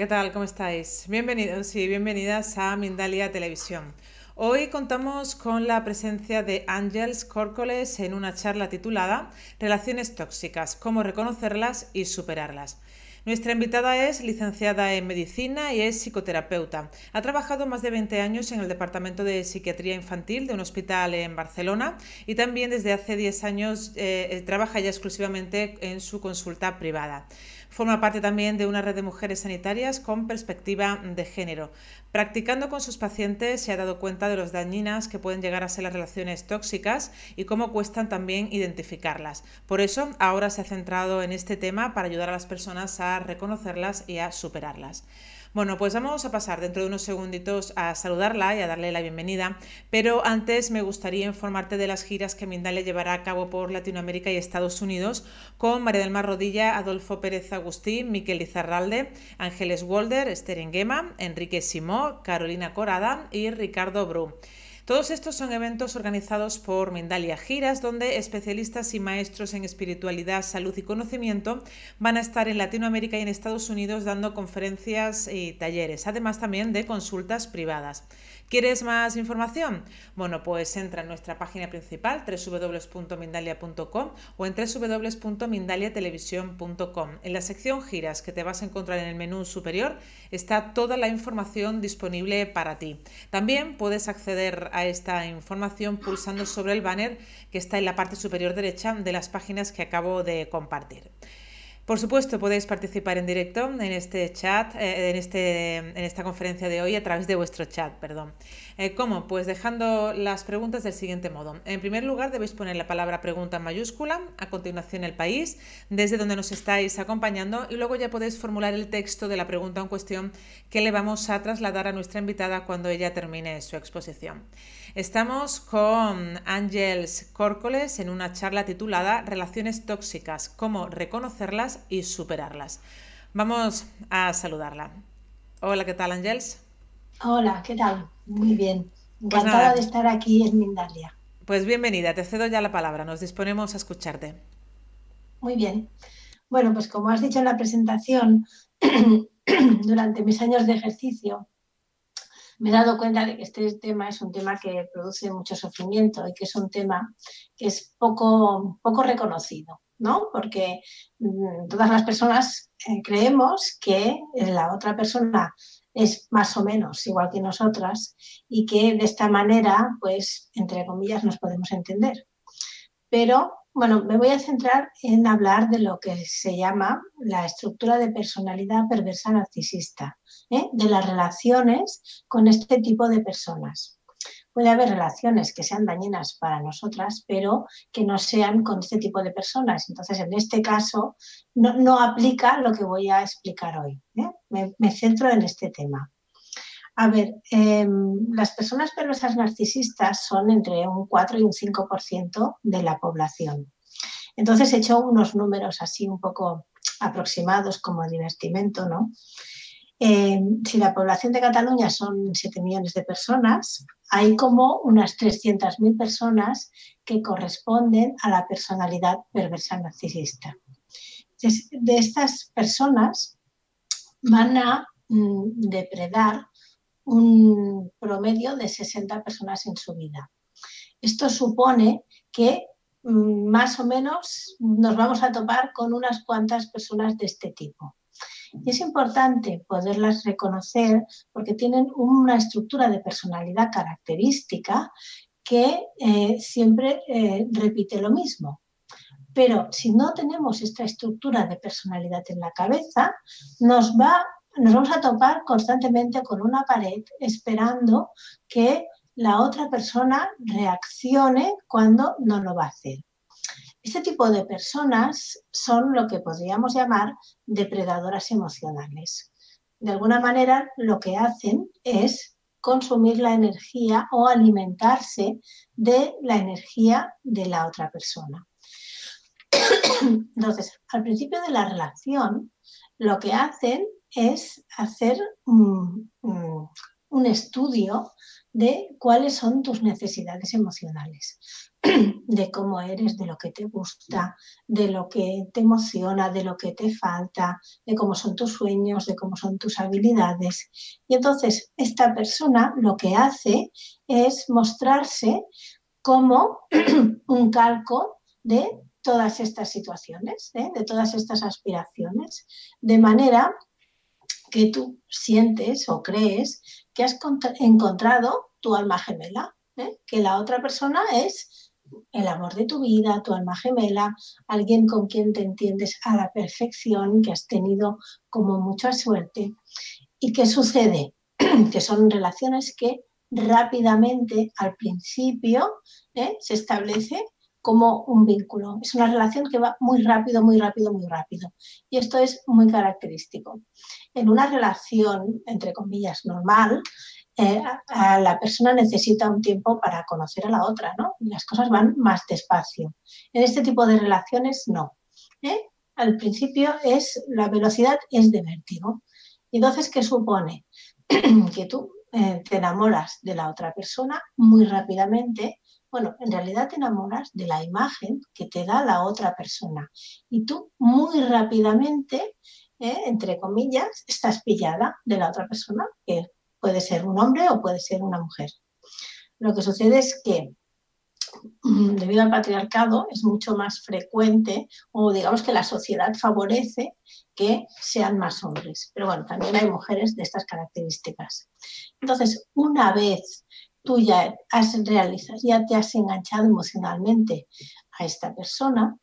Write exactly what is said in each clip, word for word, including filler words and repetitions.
¿qué tal? ¿Cómo estáis? Bienvenidos y bienvenidas a Mindalia Televisión. Hoy contamos con la presencia de Àngels Córcoles en una charla titulada Relaciones tóxicas, cómo reconocerlas y superarlas. Nuestra invitada es licenciada en Medicina y es psicoterapeuta. Ha trabajado más de veinte años en el Departamento de Psiquiatría Infantil de un hospital en Barcelona y también desde hace diez años eh, trabaja ya exclusivamente en su consulta privada. Forma parte también de una red de mujeres sanitarias con perspectiva de género. Practicando con sus pacientes se ha dado cuenta de los dañinas que pueden llegar a ser las relaciones tóxicas y cómo cuestan también identificarlas. Por eso ahora se ha centrado en este tema para ayudar a las personas a reconocerlas y a superarlas. Bueno, pues vamos a pasar dentro de unos segunditos a saludarla y a darle la bienvenida, pero antes me gustaría informarte de las giras que Mindalia llevará a cabo por Latinoamérica y Estados Unidos con María del Mar Rodilla, Adolfo Pérez Agustín, Miquel Izarralde, Ángeles Wolder, Esther Ingema, Enrique Simó, Carolina Corada y Ricardo Bru. Todos estos son eventos organizados por Mindalia Giras, donde especialistas y maestros en espiritualidad, salud y conocimiento van a estar en Latinoamérica y en Estados Unidos dando conferencias y talleres, además también de consultas privadas. ¿Quieres más información? Bueno, pues entra en nuestra página principal w w w punto mindalia punto com o en w w w punto mindalia televisión punto com. En la sección Giras que te vas a encontrar en el menú superior está toda la información disponible para ti. También puedes acceder a esta información pulsando sobre el banner que está en la parte superior derecha de las páginas que acabo de compartir. Por supuesto, podéis participar en directo en este chat, en, este, en esta conferencia de hoy a través de vuestro chat, perdón. ¿Cómo? Pues dejando las preguntas del siguiente modo. En primer lugar, debéis poner la palabra pregunta en mayúscula, a continuación el país, desde donde nos estáis acompañando y luego ya podéis formular el texto de la pregunta en cuestión que le vamos a trasladar a nuestra invitada cuando ella termine su exposición. Estamos con Àngels Córcoles en una charla titulada Relaciones tóxicas, cómo reconocerlas y superarlas. Vamos a saludarla. Hola, ¿qué tal, Àngels? Hola, ¿qué tal? Muy bien. Encantada pues de estar aquí en Mindalia. Pues bienvenida, te cedo ya la palabra, nos disponemos a escucharte. Muy bien. Bueno, pues como has dicho en la presentación, durante mis años de ejercicio me he dado cuenta de que este tema es un tema que produce mucho sufrimiento y que es un tema que es poco, poco reconocido, ¿no? Porque mmm, todas las personas eh, creemos que la otra persona es más o menos igual que nosotras y que de esta manera, pues, entre comillas, nos podemos entender. Pero, bueno, me voy a centrar en hablar de lo que se llama la estructura de personalidad perversa narcisista, ¿eh? De las relaciones con este tipo de personas. Puede haber relaciones que sean dañinas para nosotras, pero que no sean con este tipo de personas. Entonces, en este caso, no, no aplica lo que voy a explicar hoy, ¿eh? Me, me centro en este tema. A ver, eh, las personas perversas narcisistas son entre un cuatro y un cinco por ciento de la población. Entonces, he hecho unos números así un poco aproximados como divertimento, ¿no? Eh, si la población de Cataluña son siete millones de personas, hay como unas trescientas mil personas que corresponden a la personalidad perversa narcisista. Entonces, de estas personas van a mm, depredar un promedio de sesenta personas en su vida. Esto supone que mm, más o menos nos vamos a topar con unas cuantas personas de este tipo. Y es importante poderlas reconocer porque tienen una estructura de personalidad característica que eh, siempre eh, repite lo mismo. Pero si no tenemos esta estructura de personalidad en la cabeza, nos, va, nos vamos a topar constantemente con una pared esperando que la otra persona reaccione cuando no lo va a hacer. Este tipo de personas son lo que podríamos llamar depredadoras emocionales. De alguna manera, lo que hacen es consumir la energía o alimentarse de la energía de la otra persona. Entonces, al principio de la relación, lo que hacen es hacer un, un estudio de cuáles son tus necesidades emocionales, de cómo eres, de lo que te gusta, de lo que te emociona, de lo que te falta, de cómo son tus sueños, de cómo son tus habilidades. Y entonces esta persona lo que hace es mostrarse como un calco de todas estas situaciones, ¿eh? de todas estas aspiraciones, de manera que tú sientes o crees que has encontrado tu alma gemela, ¿eh? que la otra persona es el amor de tu vida, tu alma gemela, alguien con quien te entiendes a la perfección, que has tenido como mucha suerte. ¿Y qué sucede? Que son relaciones que rápidamente al principio ¿eh? se establece como un vínculo. Es una relación que va muy rápido, muy rápido, muy rápido. Y esto es muy característico. En una relación, entre comillas, normal, eh, a, a la persona necesita un tiempo para conocer a la otra, ¿no? Y las cosas van más despacio. En este tipo de relaciones, no. ¿eh? Al principio es, la velocidad es de vértigo. Y entonces, ¿qué supone? Que tú eh, te enamoras de la otra persona muy rápidamente. Bueno, en realidad te enamoras de la imagen que te da la otra persona y tú muy rápidamente, eh, entre comillas, estás pillada de la otra persona, que puede ser un hombre o puede ser una mujer. Lo que sucede es que debido al patriarcado es mucho más frecuente, o digamos que la sociedad favorece que sean más hombres, pero bueno, también hay mujeres de estas características. Entonces, una vez tú ya has realizado, ya te has enganchado emocionalmente a esta persona,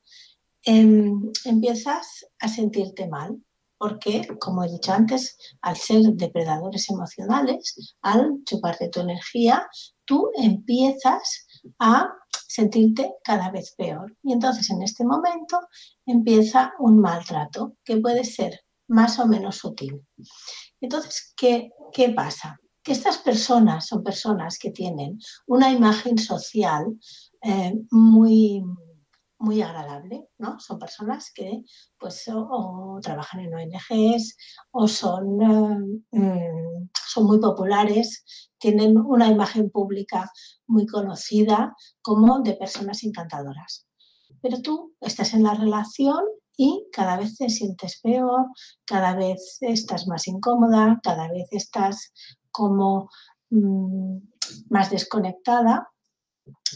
eh, empiezas a sentirte mal, porque, como he dicho antes, al ser depredadores emocionales, al chuparte tu energía, tú empiezas a sentirte cada vez peor. Y entonces en este momento empieza un maltrato que puede ser más o menos sutil. Entonces, ¿qué, qué pasa? Que estas personas son personas que tienen una imagen social eh, muy, muy agradable, ¿no? Son personas que pues, o, o trabajan en O N Ges o son, eh, son muy populares, tienen una imagen pública muy conocida como de personas encantadoras. Pero tú estás en la relación y cada vez te sientes peor, cada vez estás más incómoda, cada vez estás como mmm, más desconectada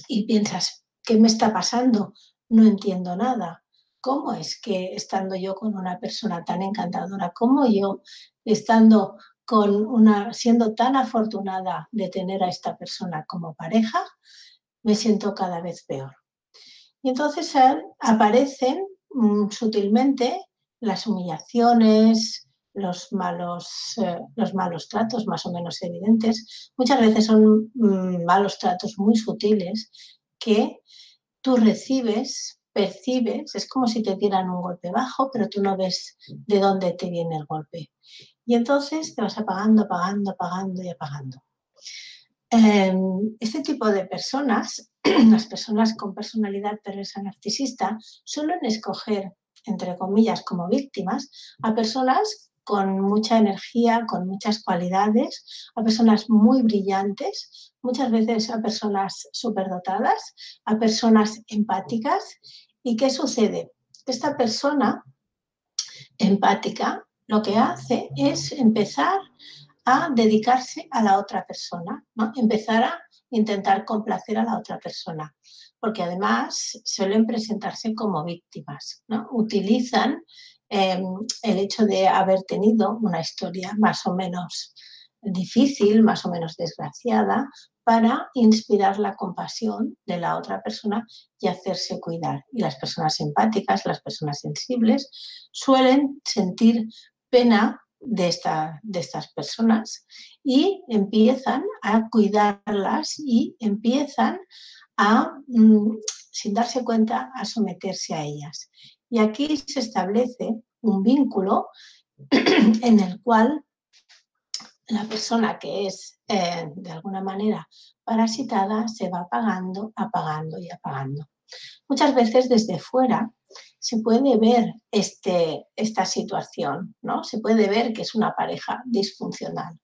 y piensas, ¿qué me está pasando? No entiendo nada. ¿Cómo es que estando yo con una persona tan encantadora como yo, estando con una, siendo tan afortunada de tener a esta persona como pareja, me siento cada vez peor? Y entonces aparecen mmm, sutilmente las humillaciones, Los malos, eh, los malos tratos más o menos evidentes. Muchas veces son mmm, malos tratos muy sutiles que tú recibes, percibes, es como si te dieran un golpe bajo, pero tú no ves de dónde te viene el golpe. Y entonces te vas apagando, apagando, apagando y apagando. Eh, este tipo de personas, las personas con personalidad perversa narcisista, suelen escoger, entre comillas, como víctimas, a personas con mucha energía, con muchas cualidades, a personas muy brillantes, muchas veces a personas superdotadas, a personas empáticas. ¿Y qué sucede? Esta persona empática lo que hace es empezar a dedicarse a la otra persona, ¿no? Empezar a intentar complacer a la otra persona, porque además suelen presentarse como víctimas, ¿no? Utilizan Eh, el hecho de haber tenido una historia más o menos difícil, más o menos desgraciada, para inspirar la compasión de la otra persona y hacerse cuidar. Y las personas empáticas, las personas sensibles, suelen sentir pena de, esta, de estas personas y empiezan a cuidarlas y empiezan a, mmm, sin darse cuenta, a someterse a ellas. Y aquí se establece un vínculo en el cual la persona que es, eh, de alguna manera, parasitada se va apagando, apagando y apagando. Muchas veces desde fuera se puede ver este, esta situación, ¿no? Se puede ver que es una pareja disfuncional.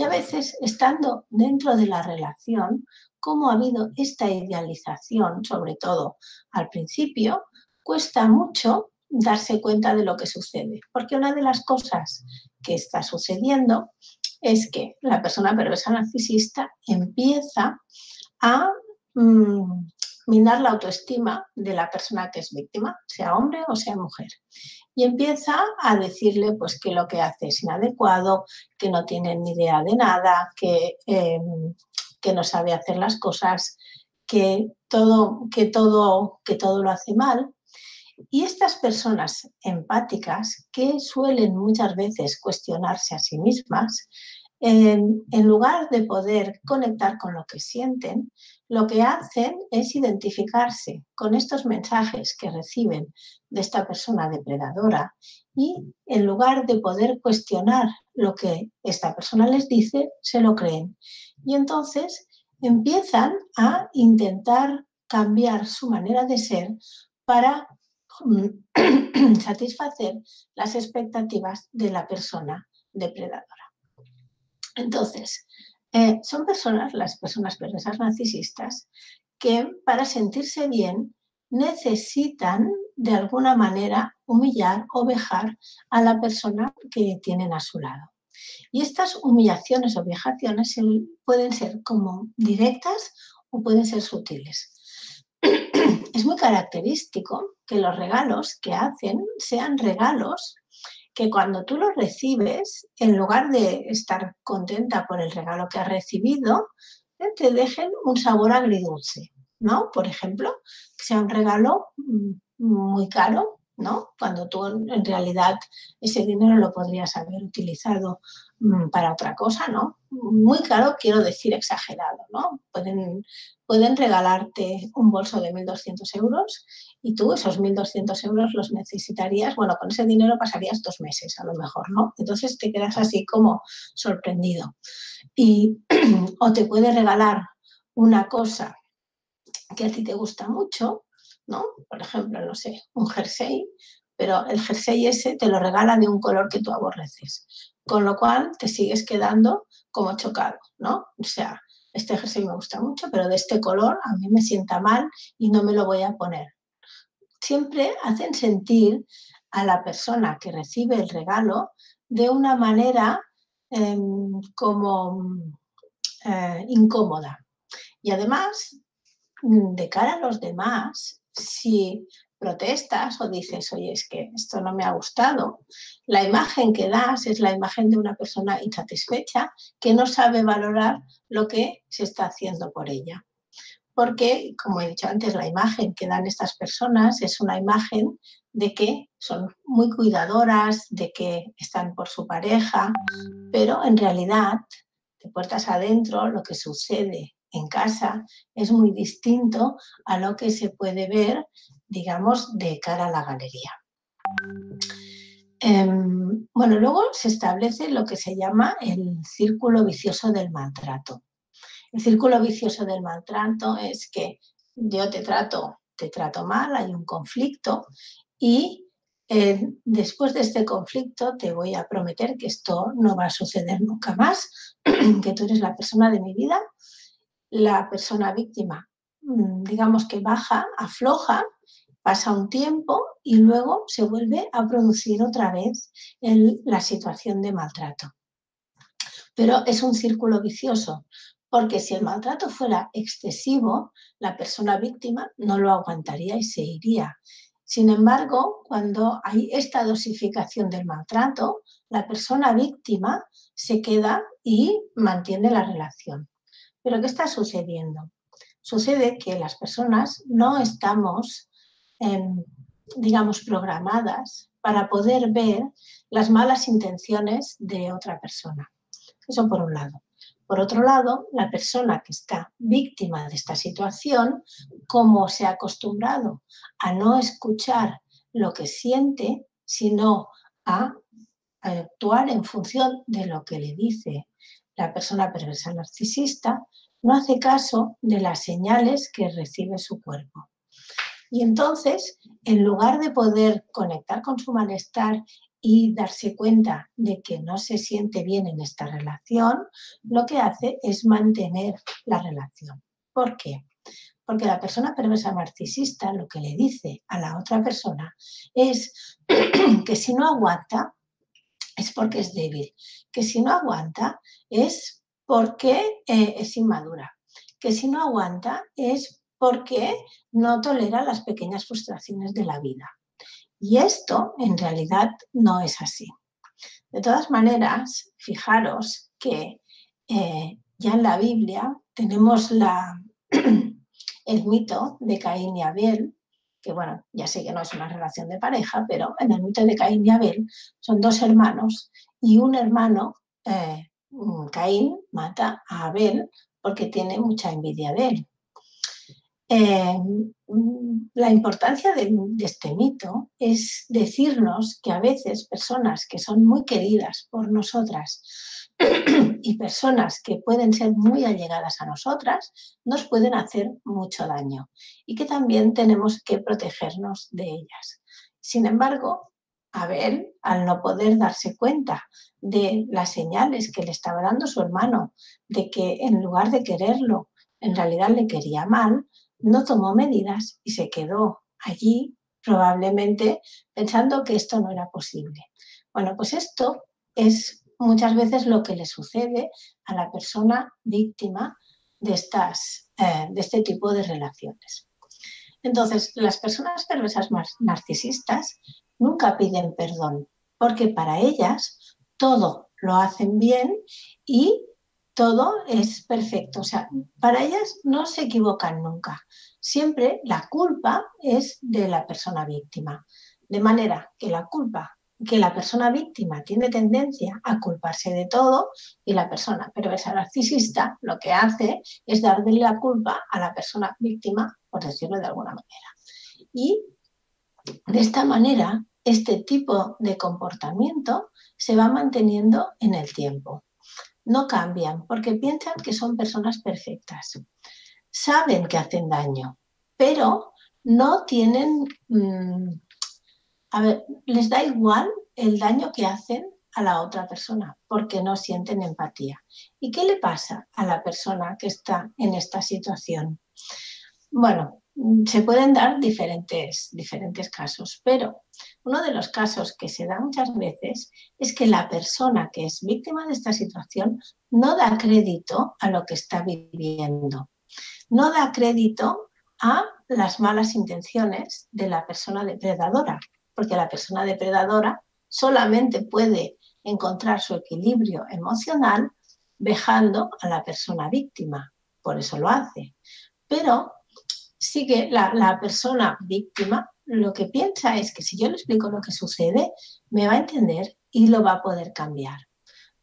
Y a veces, estando dentro de la relación, como ha habido esta idealización, sobre todo al principio, cuesta mucho darse cuenta de lo que sucede. Porque una de las cosas que está sucediendo es que la persona perversa narcisista empieza a mmm, minar la autoestima de la persona que es víctima, sea hombre o sea mujer. Y empieza a decirle pues, que lo que hace es inadecuado, que no tiene ni idea de nada, que, eh, que no sabe hacer las cosas, que todo, que, todo, que todo lo hace mal. Y estas personas empáticas, que suelen muchas veces cuestionarse a sí mismas, en, en lugar de poder conectar con lo que sienten, lo que hacen es identificarse con estos mensajes que reciben de esta persona depredadora y en lugar de poder cuestionar lo que esta persona les dice, se lo creen. Y entonces empiezan a intentar cambiar su manera de ser para satisfacer las expectativas de la persona depredadora. Entonces, eh, son personas, las personas perversas narcisistas, que para sentirse bien necesitan de alguna manera humillar o vejar a la persona que tienen a su lado. Y estas humillaciones o vejaciones pueden ser como directas o pueden ser sutiles. Es muy característico que los regalos que hacen sean regalos que cuando tú los recibes, en lugar de estar contenta por el regalo que has recibido, te dejen un sabor agridulce, ¿no? Por ejemplo, que sea un regalo muy caro, ¿no? Cuando tú en realidad ese dinero lo podrías haber utilizado para otra cosa, ¿no? Muy caro, quiero decir exagerado, ¿no? Pueden, pueden regalarte un bolso de mil doscientos euros y tú esos mil doscientos euros los necesitarías, bueno, con ese dinero pasarías dos meses a lo mejor, ¿no? Entonces te quedas así como sorprendido. Y, o te puede regalar una cosa que a ti te gusta mucho, ¿no? Por ejemplo, no sé, un jersey, pero el jersey ese te lo regala de un color que tú aborreces. Con lo cual te sigues quedando como chocado, ¿no? O sea, este jersey me gusta mucho, pero de este color a mí me sienta mal y no me lo voy a poner. Siempre hacen sentir a la persona que recibe el regalo de una manera eh, como eh, incómoda. Y además, de cara a los demás, si protestas o dices, oye, es que esto no me ha gustado, la imagen que das es la imagen de una persona insatisfecha que no sabe valorar lo que se está haciendo por ella. Porque, como he dicho antes, la imagen que dan estas personas es una imagen de que son muy cuidadoras, de que están por su pareja, pero en realidad, de puertas adentro, lo que sucede en casa es muy distinto a lo que se puede ver, digamos, de cara a la galería. Eh, bueno, luego se establece lo que se llama el círculo vicioso del maltrato. El círculo vicioso del maltrato es que yo te trato, te trato mal, hay un conflicto y eh, después de este conflicto te voy a prometer que esto no va a suceder nunca más, que tú eres la persona de mi vida, la persona víctima, digamos que baja, afloja, pasa un tiempo y luego se vuelve a producir otra vez el, la situación de maltrato. Pero es un círculo vicioso, porque si el maltrato fuera excesivo, la persona víctima no lo aguantaría y se iría. Sin embargo, cuando hay esta dosificación del maltrato, la persona víctima se queda y mantiene la relación. ¿Pero qué está sucediendo? Sucede que las personas no estamos Eh, digamos, programadas para poder ver las malas intenciones de otra persona. Eso por un lado. Por otro lado, la persona que está víctima de esta situación, como se ha acostumbrado a no escuchar lo que siente, sino a actuar en función de lo que le dice la persona perversa narcisista, no hace caso de las señales que recibe su cuerpo. Y entonces, en lugar de poder conectar con su malestar y darse cuenta de que no se siente bien en esta relación, lo que hace es mantener la relación. ¿Por qué? Porque la persona perversa narcisista lo que le dice a la otra persona es que si no aguanta es porque es débil, que si no aguanta es porque eh, es inmadura, que si no aguanta es porque no tolera las pequeñas frustraciones de la vida. Y esto en realidad no es así. De todas maneras, fijaros que eh, ya en la Biblia tenemos la, el mito de Caín y Abel, que bueno, ya sé que no es una relación de pareja, pero en el mito de Caín y Abel son dos hermanos y un hermano, eh, Caín, mata a Abel porque tiene mucha envidia de él. Eh, la importancia de, de este mito es decirnos que a veces personas que son muy queridas por nosotras y personas que pueden ser muy allegadas a nosotras nos pueden hacer mucho daño y que también tenemos que protegernos de ellas. Sin embargo, Abel, al no poder darse cuenta de las señales que le estaba dando su hermano, de que en lugar de quererlo, en realidad le quería mal, no tomó medidas y se quedó allí probablemente pensando que esto no era posible. Bueno, pues esto es muchas veces lo que le sucede a la persona víctima de, estas, eh, de este tipo de relaciones. Entonces, las personas perversas narcisistas nunca piden perdón, porque para ellas todo lo hacen bien y todo es perfecto, o sea, para ellas no se equivocan nunca. Siempre la culpa es de la persona víctima. De manera que la culpa, que la persona víctima tiene tendencia a culparse de todo y la persona perversa narcisista lo que hace es darle la culpa a la persona víctima, por decirlo de alguna manera. Y de esta manera, este tipo de comportamiento se va manteniendo en el tiempo. No cambian porque piensan que son personas perfectas. Saben que hacen daño, pero no tienen... Mmm, a ver, les da igual el daño que hacen a la otra persona porque no sienten empatía. ¿Y qué le pasa a la persona que está en esta situación? Bueno, se pueden dar diferentes, diferentes casos, pero uno de los casos que se da muchas veces es que la persona que es víctima de esta situación no da crédito a lo que está viviendo, no da crédito a las malas intenciones de la persona depredadora, porque la persona depredadora solamente puede encontrar su equilibrio emocional vejando a la persona víctima, por eso lo hace, pero sí que la, la persona víctima lo que piensa es que si yo le explico lo que sucede, me va a entender y lo va a poder cambiar.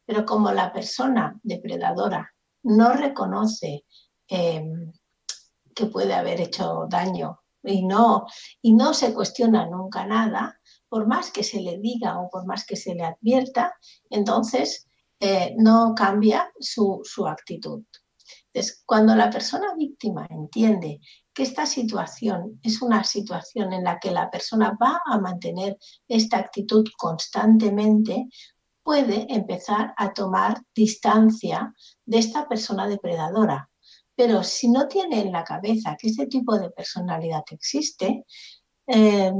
Pero como la persona depredadora no reconoce eh, que puede haber hecho daño y no, y no se cuestiona nunca nada, por más que se le diga o por más que se le advierta, entonces eh, no cambia su, su actitud. Entonces, cuando la persona víctima entiende que esta situación es una situación en la que la persona va a mantener esta actitud constantemente, puede empezar a tomar distancia de esta persona depredadora. Pero si no tiene en la cabeza que este tipo de personalidad existe, eh,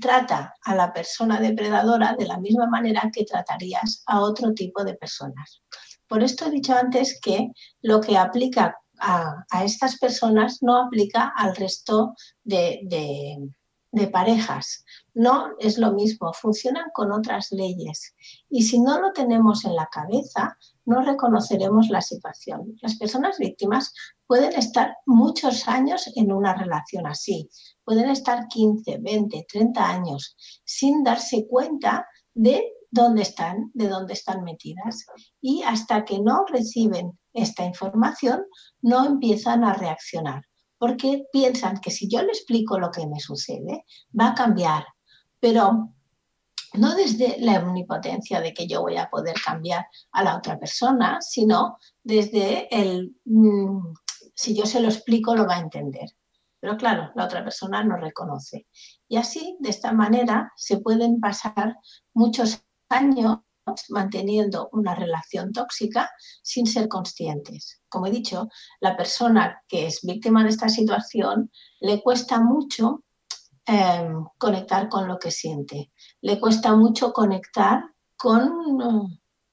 trata a la persona depredadora de la misma manera que tratarías a otro tipo de personas. Por esto he dicho antes que lo que aplica A, a estas personas no aplica al resto de, de, de parejas. No es lo mismo, funcionan con otras leyes. Y si no lo tenemos en la cabeza, no reconoceremos la situación. Las personas víctimas pueden estar muchos años en una relación así. Pueden estar quince, veinte, treinta años sin darse cuenta de dónde están, de dónde están metidas. Y hasta que no reciben esta información, no empiezan a reaccionar, porque piensan que si yo le explico lo que me sucede, va a cambiar, pero no desde la omnipotencia de que yo voy a poder cambiar a la otra persona, sino desde el, mmm, si yo se lo explico lo va a entender. Pero claro, la otra persona no reconoce. Y así, de esta manera, se pueden pasar muchos años manteniendo una relación tóxica sin ser conscientes. Como he dicho, la persona que es víctima de esta situación le cuesta mucho eh, conectar con lo que siente, le cuesta mucho conectar con,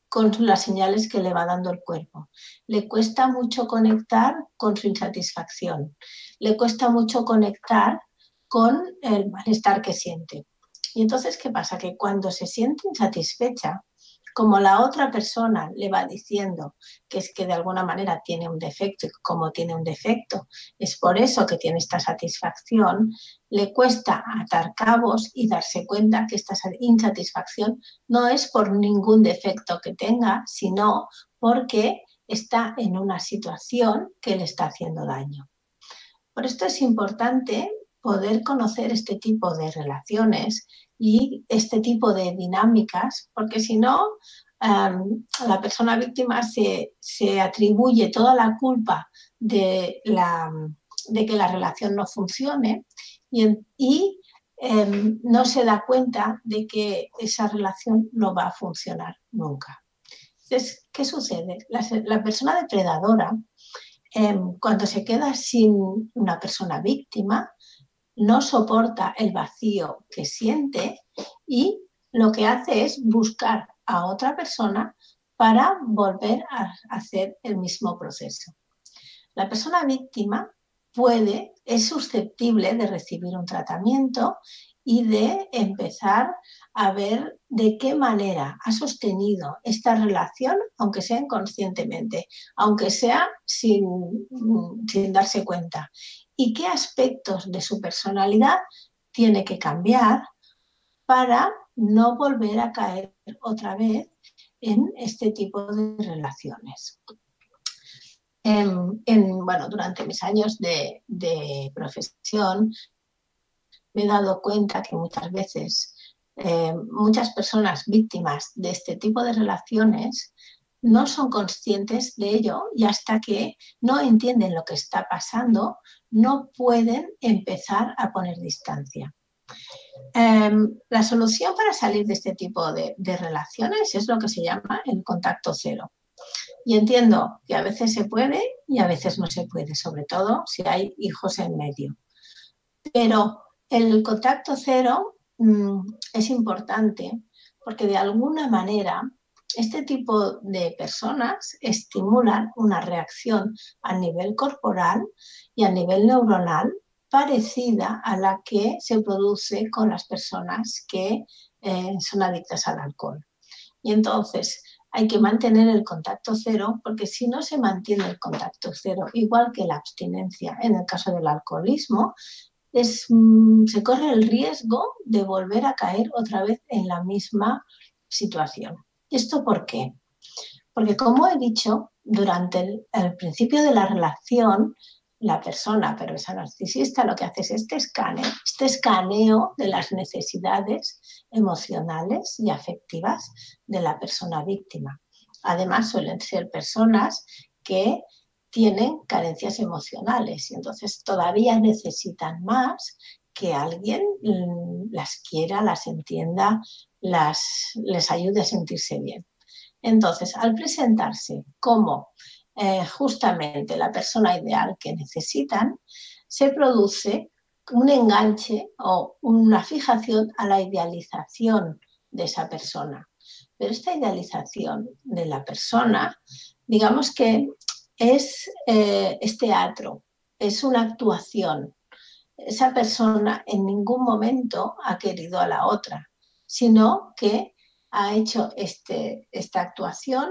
con las señales que le va dando el cuerpo, le cuesta mucho conectar con su insatisfacción, le cuesta mucho conectar con el malestar que siente. Y entonces, ¿qué pasa? Que cuando se siente insatisfecha, como la otra persona le va diciendo que es que de alguna manera tiene un defecto y como tiene un defecto es por eso que tiene esta satisfacción, le cuesta atar cabos y darse cuenta que esta insatisfacción no es por ningún defecto que tenga, sino porque está en una situación que le está haciendo daño. Por esto es importante poder conocer este tipo de relaciones y este tipo de dinámicas, porque si no, um, la persona víctima se, se atribuye toda la culpa de, la, de que la relación no funcione y, y um, no se da cuenta de que esa relación no va a funcionar nunca. Entonces, ¿qué sucede? La, la persona depredadora, um, cuando se queda sin una persona víctima, no soporta el vacío que siente y lo que hace es buscar a otra persona para volver a hacer el mismo proceso. La persona víctima puede, es susceptible de recibir un tratamiento y de empezar a ver de qué manera ha sostenido esta relación, aunque sea inconscientemente, aunque sea sin, sin darse cuenta. Y qué aspectos de su personalidad tiene que cambiar para no volver a caer otra vez en este tipo de relaciones. En, en, bueno, durante mis años de, de profesión me he dado cuenta que muchas veces eh, muchas personas víctimas de este tipo de relaciones no son conscientes de ello y hasta que no entienden lo que está pasando, no pueden empezar a poner distancia. Eh, la solución para salir de este tipo de, de relaciones es lo que se llama el contacto cero. Y entiendo que a veces se puede y a veces no se puede, sobre todo si hay hijos en medio. Pero el contacto cero mm, es importante porque de alguna manera este tipo de personas estimulan una reacción a nivel corporal y a nivel neuronal parecida a la que se produce con las personas que eh, son adictas al alcohol. Y entonces hay que mantener el contacto cero porque si no se mantiene el contacto cero, igual que la abstinencia en el caso del alcoholismo, es, mmm, se corre el riesgo de volver a caer otra vez en la misma situación. ¿Esto por qué? Porque como he dicho, durante el, el principio de la relación, la persona perversa narcisista lo que hace es este escaneo, este escaneo de las necesidades emocionales y afectivas de la persona víctima. Además, suelen ser personas que tienen carencias emocionales y entonces todavía necesitan más que alguien las quiera, las entienda, Las, les ayude a sentirse bien. Entonces, al presentarse como eh, justamente la persona ideal que necesitan, se produce un enganche o una fijación a la idealización de esa persona. Pero esta idealización de la persona, digamos que es, eh, es teatro, es una actuación. Esa persona en ningún momento ha querido a la otra, sino que ha hecho este, esta actuación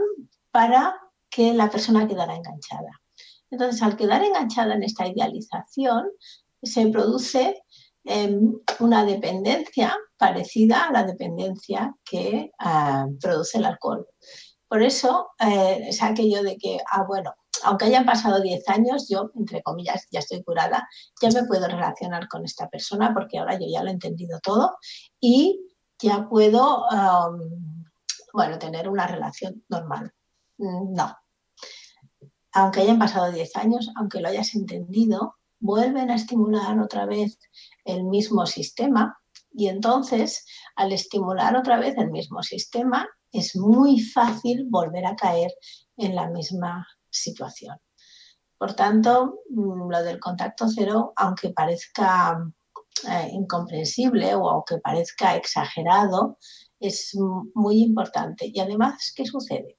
para que la persona quedara enganchada. Entonces, al quedar enganchada en esta idealización, se produce eh, una dependencia parecida a la dependencia que eh, produce el alcohol. Por eso eh, es aquello de que, ah, bueno, aunque hayan pasado diez años, yo, entre comillas, ya estoy curada, ya me puedo relacionar con esta persona porque ahora yo ya lo he entendido todo y ya puedo um, bueno, tener una relación normal. No. Aunque hayan pasado diez años, aunque lo hayas entendido, vuelven a estimular otra vez el mismo sistema y entonces al estimular otra vez el mismo sistema es muy fácil volver a caer en la misma situación. Por tanto, lo del contacto cero, aunque parezca eh, incomprensible o aunque parezca exagerado, es muy importante. Y además, ¿qué sucede?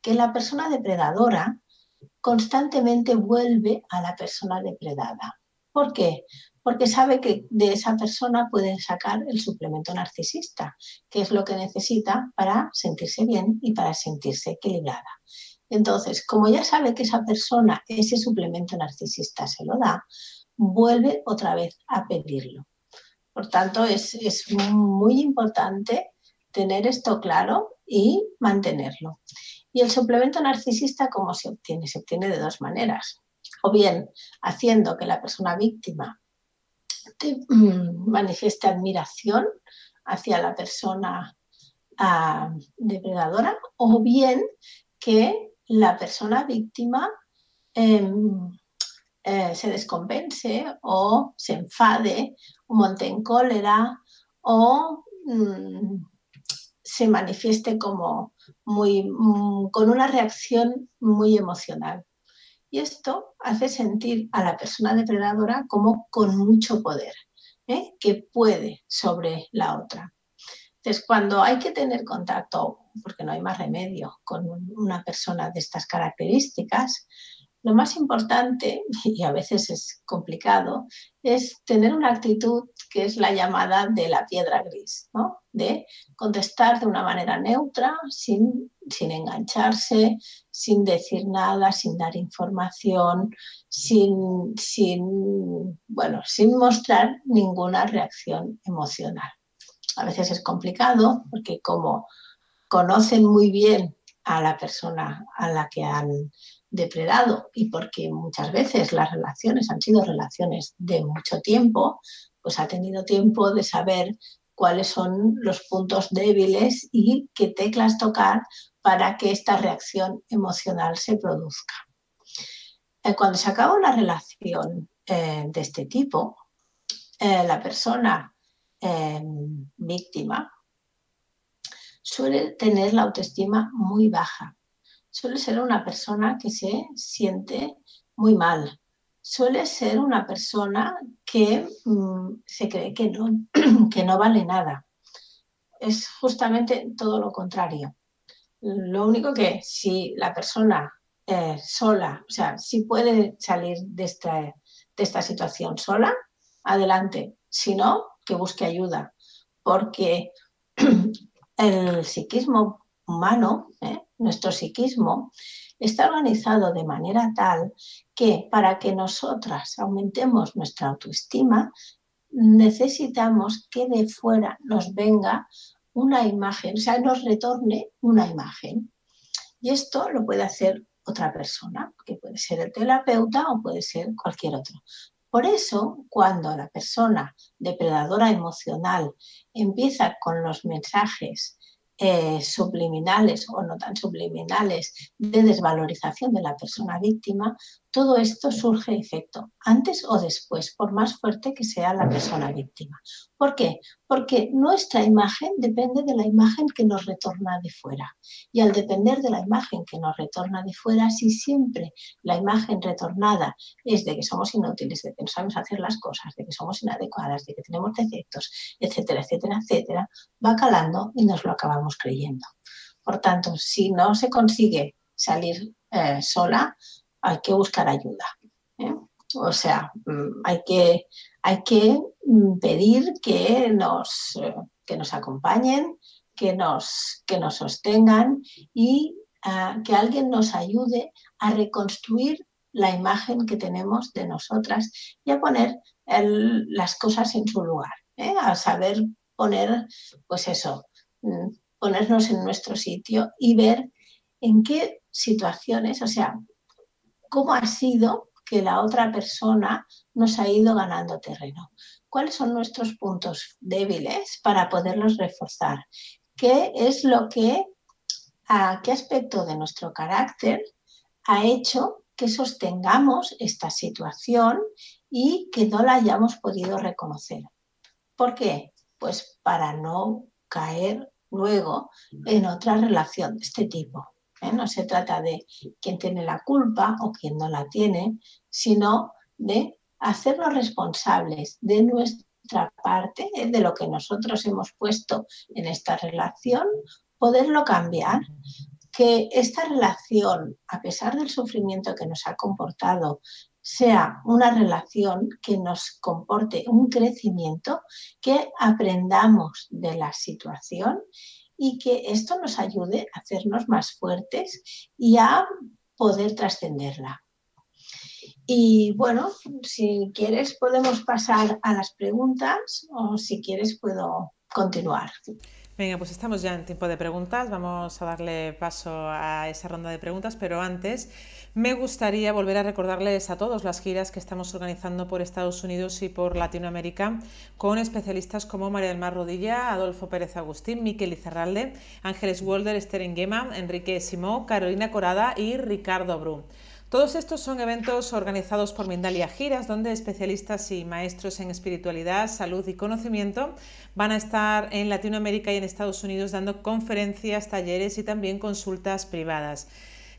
Que la persona depredadora constantemente vuelve a la persona depredada. ¿Por qué? Porque sabe que de esa persona puede sacar el suplemento narcisista, que es lo que necesita para sentirse bien y para sentirse equilibrada. Entonces, como ya sabe que esa persona, ese suplemento narcisista se lo da, vuelve otra vez a pedirlo. Por tanto, es, es muy importante tener esto claro y mantenerlo. Y el suplemento narcisista, ¿cómo se obtiene? Se obtiene de dos maneras. O bien, haciendo que la persona víctima te mm, manifieste admiración hacia la persona ah, depredadora, o bien que la persona víctima eh, eh, se descompense o se enfade o monte en cólera o mm, se manifieste como muy, mm, con una reacción muy emocional. Y esto hace sentir a la persona depredadora como con mucho poder, ¿eh? que puede sobre la otra. Entonces, cuando hay que tener contacto, porque no hay más remedio, con una persona de estas características, lo más importante, y a veces es complicado, es tener una actitud que es la llamada de la piedra gris, ¿no? De contestar de una manera neutra, sin, sin engancharse, sin decir nada, sin dar información, sin, sin, bueno, sin mostrar ninguna reacción emocional. A veces es complicado porque como conocen muy bien a la persona a la que han depredado y porque muchas veces las relaciones han sido relaciones de mucho tiempo, pues ha tenido tiempo de saber cuáles son los puntos débiles y qué teclas tocar para que esta reacción emocional se produzca. Cuando se acaba una relación eh, de este tipo, eh, la persona Eh, víctima suele tener la autoestima muy baja, suele ser una persona que se siente muy mal, suele ser una persona que mm, se cree que no, que no vale nada. Es justamente todo lo contrario. Lo único que si la persona eh, sola, o sea, si puede salir de esta, de esta situación sola, adelante. Si no, que busque ayuda, porque el psiquismo humano, ¿eh? nuestro psiquismo, está organizado de manera tal que para que nosotras aumentemos nuestra autoestima, necesitamos que de fuera nos venga una imagen, o sea, nos retorne una imagen. Y esto lo puede hacer otra persona, que puede ser el terapeuta o puede ser cualquier otro. Por eso, cuando la persona depredadora emocional empieza con los mensajes eh, subliminales o no tan subliminales de desvalorización de la persona víctima, todo esto surge efecto, antes o después, por más fuerte que sea la persona víctima. ¿Por qué? Porque nuestra imagen depende de la imagen que nos retorna de fuera. Y al depender de la imagen que nos retorna de fuera, si siempre la imagen retornada es de que somos inútiles, de que no sabemos hacer las cosas, de que somos inadecuadas, de que tenemos defectos, etcétera, etcétera, etcétera, va calando y nos lo acabamos creyendo. Por tanto, si no se consigue salir eh, sola, hay que buscar ayuda, ¿eh? O sea, hay que, hay que pedir que nos, que nos acompañen, que nos, que nos sostengan y uh, que alguien nos ayude a reconstruir la imagen que tenemos de nosotras y a poner el, las cosas en su lugar, ¿eh? A saber poner, pues eso, ponernos en nuestro sitio y ver en qué situaciones, o sea, ¿cómo ha sido que la otra persona nos ha ido ganando terreno? ¿Cuáles son nuestros puntos débiles para poderlos reforzar? ¿Qué es lo que, a qué aspecto de nuestro carácter ha hecho que sostengamos esta situación y que no la hayamos podido reconocer. ¿Por qué? Pues para no caer luego en otra relación de este tipo. ¿eh? No se trata de quién tiene la culpa o quién no la tiene, sino de hacernos responsables de nuestra parte, de lo que nosotros hemos puesto en esta relación, poderlo cambiar, que esta relación, a pesar del sufrimiento que nos ha comportado, sea una relación que nos comporte un crecimiento, que aprendamos de la situación y que esto nos ayude a hacernos más fuertes y a poder trascenderla. Y bueno, si quieres podemos pasar a las preguntas o si quieres puedo continuar. Venga, pues estamos ya en tiempo de preguntas, vamos a darle paso a esa ronda de preguntas, pero antes me gustaría volver a recordarles a todos las giras que estamos organizando por Estados Unidos y por Latinoamérica con especialistas como María del Mar Rodilla, Adolfo Pérez Agustín, Miquel Izarralde, Ángeles Wolder, Esther Ingema, Enrique Simó, Carolina Corada y Ricardo Bru. Todos estos son eventos organizados por Mindalia Giras, donde especialistas y maestros en espiritualidad, salud y conocimiento van a estar en Latinoamérica y en Estados Unidos dando conferencias, talleres y también consultas privadas.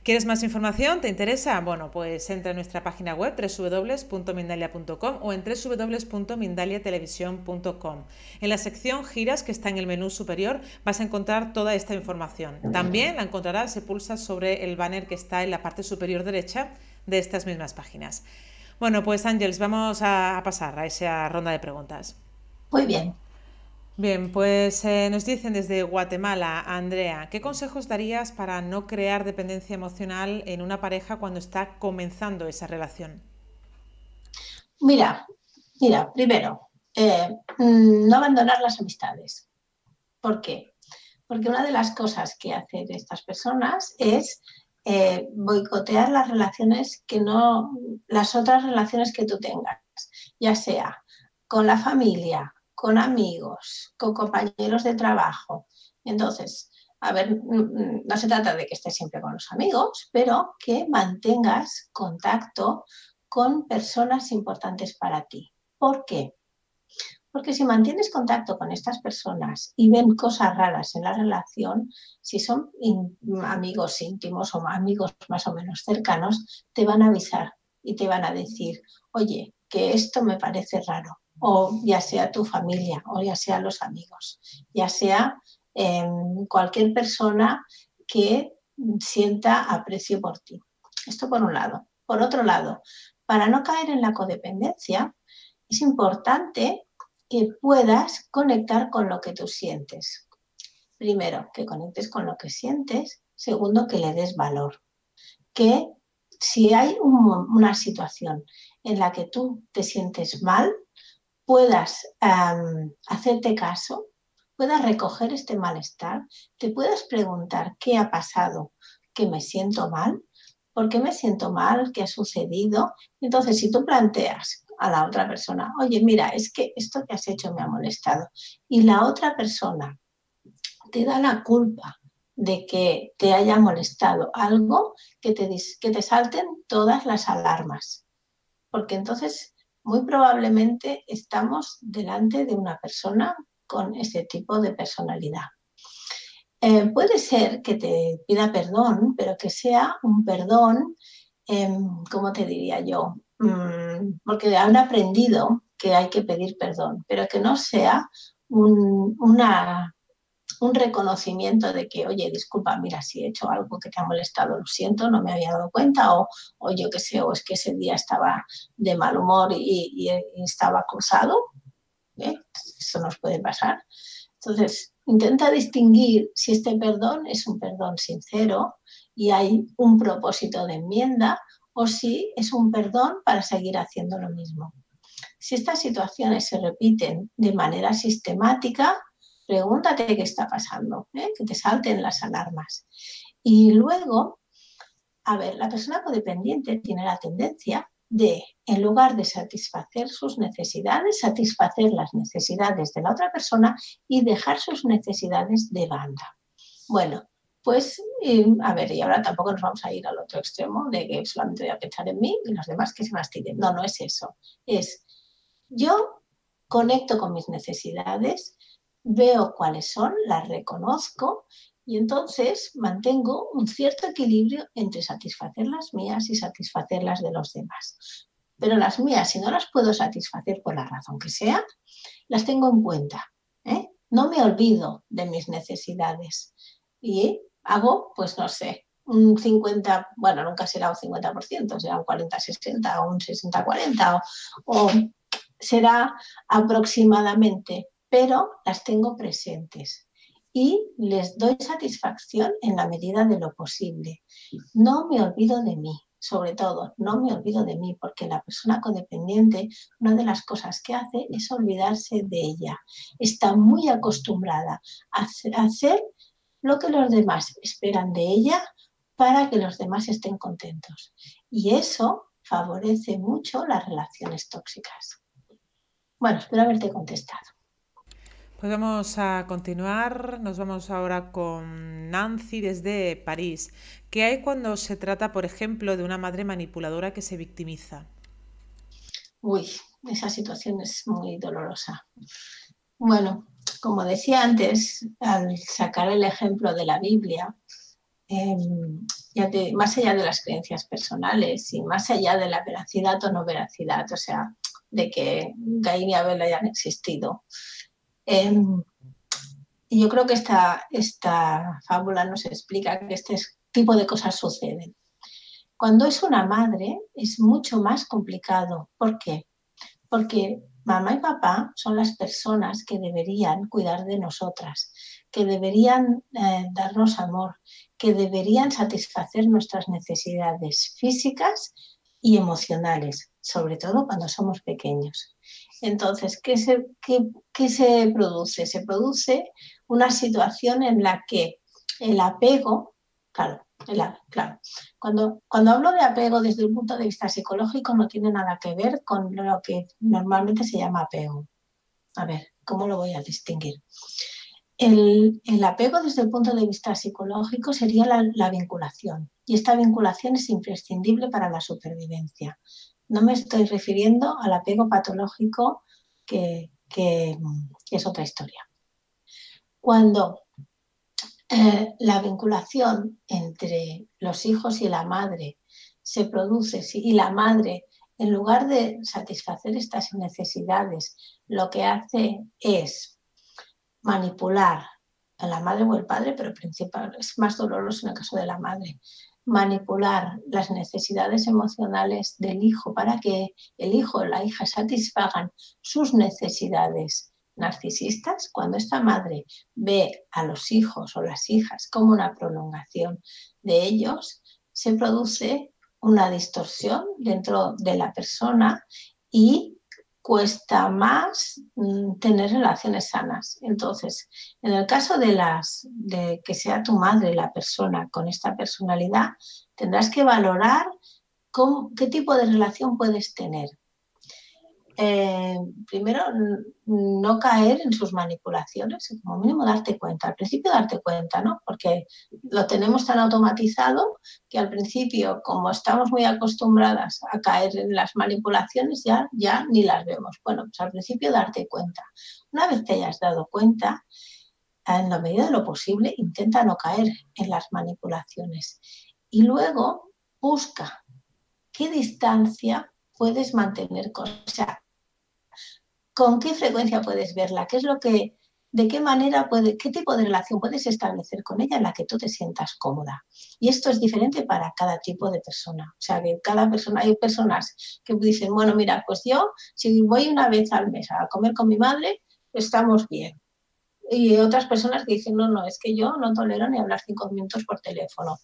¿Quieres más información? ¿Te interesa? Bueno, pues entra en nuestra página web w w w punto mindalia punto com o en w w w punto mindalia televisión punto com. En la sección Giras, que está en el menú superior, vas a encontrar toda esta información. También la encontrarás si pulsas sobre el banner que está en la parte superior derecha de estas mismas páginas. Bueno, pues Àngels, vamos a pasar a esa ronda de preguntas. Muy bien. Bien, pues eh, nos dicen desde Guatemala, Andrea, ¿qué consejos darías para no crear dependencia emocional en una pareja cuando está comenzando esa relación? Mira, mira, primero, eh, no abandonar las amistades. ¿Por qué? Porque una de las cosas que hacen estas personas es eh, boicotear las relaciones que no, las otras relaciones que tú tengas, ya sea con la familia, con amigos, con compañeros de trabajo. Entonces, a ver, no se trata de que estés siempre con los amigos, pero que mantengas contacto con personas importantes para ti. ¿Por qué? Porque si mantienes contacto con estas personas y ven cosas raras en la relación, si son amigos íntimos o amigos más o menos cercanos, te van a avisar y te van a decir, oye, que esto me parece raro. O ya sea tu familia, o ya sea los amigos, ya sea eh, cualquier persona que sienta aprecio por ti. Esto por un lado. Por otro lado, para no caer en la codependencia, es importante que puedas conectar con lo que tú sientes. Primero, que conectes con lo que sientes. Segundo, que le des valor. Que si hay un, una situación en la que tú te sientes mal, puedas um, hacerte caso, puedas recoger este malestar, te puedas preguntar qué ha pasado, que me siento mal, por qué me siento mal, qué ha sucedido. Entonces, si tú planteas a la otra persona, oye, mira, es que esto que has hecho me ha molestado, y la otra persona te da la culpa de que te haya molestado algo, que te, que te salten todas las alarmas, porque entonces muy probablemente estamos delante de una persona con este tipo de personalidad. Eh, puede ser que te pida perdón, pero que sea un perdón, eh, ¿cómo te diría yo? Mm, porque han aprendido que hay que pedir perdón, pero que no sea un, una, un reconocimiento de que, oye, disculpa, mira, si he hecho algo que te ha molestado, lo siento, no me había dado cuenta, o, o yo qué sé, o es que ese día estaba de mal humor y, y, y estaba cruzado. ¿eh? Eso nos puede pasar. Entonces, intenta distinguir si este perdón es un perdón sincero y hay un propósito de enmienda, o si es un perdón para seguir haciendo lo mismo. Si estas situaciones se repiten de manera sistemática, pregúntate qué está pasando, ¿eh? que te salten las alarmas. Y luego, a ver, la persona codependiente tiene la tendencia de, en lugar de satisfacer sus necesidades, satisfacer las necesidades de la otra persona y dejar sus necesidades de banda. Bueno, pues, eh, a ver, y ahora tampoco nos vamos a ir al otro extremo de que solamente voy a pensar en mí y los demás que se mastiguen. No, no es eso. Es, yo conecto con mis necesidades, veo cuáles son, las reconozco y entonces mantengo un cierto equilibrio entre satisfacer las mías y satisfacer las de los demás. Pero las mías, si no las puedo satisfacer por la razón que sea, las tengo en cuenta, ¿eh? No me olvido de mis necesidades y hago, pues no sé, un cincuenta, bueno, nunca será un cincuenta por ciento, será un cuarenta sesenta o un sesenta cuarenta o, o será aproximadamente, pero las tengo presentes y les doy satisfacción en la medida de lo posible. No me olvido de mí, sobre todo, no me olvido de mí, porque la persona codependiente, una de las cosas que hace es olvidarse de ella. Está muy acostumbrada a hacer lo que los demás esperan de ella para que los demás estén contentos. Y eso favorece mucho las relaciones tóxicas. Bueno, espero haberte contestado. Pues vamos a continuar, nos vamos ahora con Nancy desde París. ¿Qué hay cuando se trata, por ejemplo, de una madre manipuladora que se victimiza? Uy, esa situación es muy dolorosa. Bueno, como decía antes, al sacar el ejemplo de la Biblia, eh, ya te, más allá de las creencias personales y más allá de la veracidad o no veracidad, o sea, de que Caín y Abel hayan existido, Eh, yo creo que esta, esta fábula nos explica que este tipo de cosas suceden. Cuando es una madre es mucho más complicado. ¿Por qué? Porque mamá y papá son las personas que deberían cuidar de nosotras, que deberían eh, darnos amor, que deberían satisfacer nuestras necesidades físicas y emocionales, sobre todo cuando somos pequeños. Entonces, ¿qué se, qué, qué se produce? Se produce una situación en la que el apego, claro, el, claro cuando, cuando hablo de apego desde un punto de vista psicológico no tiene nada que ver con lo que normalmente se llama apego. A ver, ¿cómo lo voy a distinguir? El, el apego desde el punto de vista psicológico sería la, la vinculación, y esta vinculación es imprescindible para la supervivencia. No me estoy refiriendo al apego patológico, que, que, que es otra historia. Cuando eh, la vinculación entre los hijos y la madre se produce, y la madre, en lugar de satisfacer estas necesidades, lo que hace es manipular a la madre o el padre, pero principal, es más doloroso en el caso de la madre, manipular las necesidades emocionales del hijo para que el hijo o la hija satisfagan sus necesidades narcisistas. Cuando esta madre ve a los hijos o las hijas como una prolongación de ellos, se produce una distorsión dentro de la persona y cuesta más tener relaciones sanas. Entonces, en el caso de, las, de que sea tu madre la persona con esta personalidad, tendrás que valorar cómo, qué tipo de relación puedes tener. Eh, primero, no caer en sus manipulaciones, como mínimo darte cuenta, al principio darte cuenta, ¿no? Porque lo tenemos tan automatizado que al principio, como estamos muy acostumbradas a caer en las manipulaciones, ya, ya ni las vemos. Bueno, pues al principio darte cuenta. Una vez te hayas dado cuenta, en la medida de lo posible, intenta no caer en las manipulaciones. Y luego busca qué distancia puedes mantener con, o sea, con qué frecuencia puedes verla, qué es lo que, de qué manera puede, qué tipo de relación puedes establecer con ella en la que tú te sientas cómoda. Y esto es diferente para cada tipo de persona. O sea, que cada persona, hay personas que dicen, bueno, mira, pues yo si voy una vez al mes a comer con mi madre, estamos bien. Y otras personas que dicen, no, no, es que yo no tolero ni hablar cinco minutos por teléfono.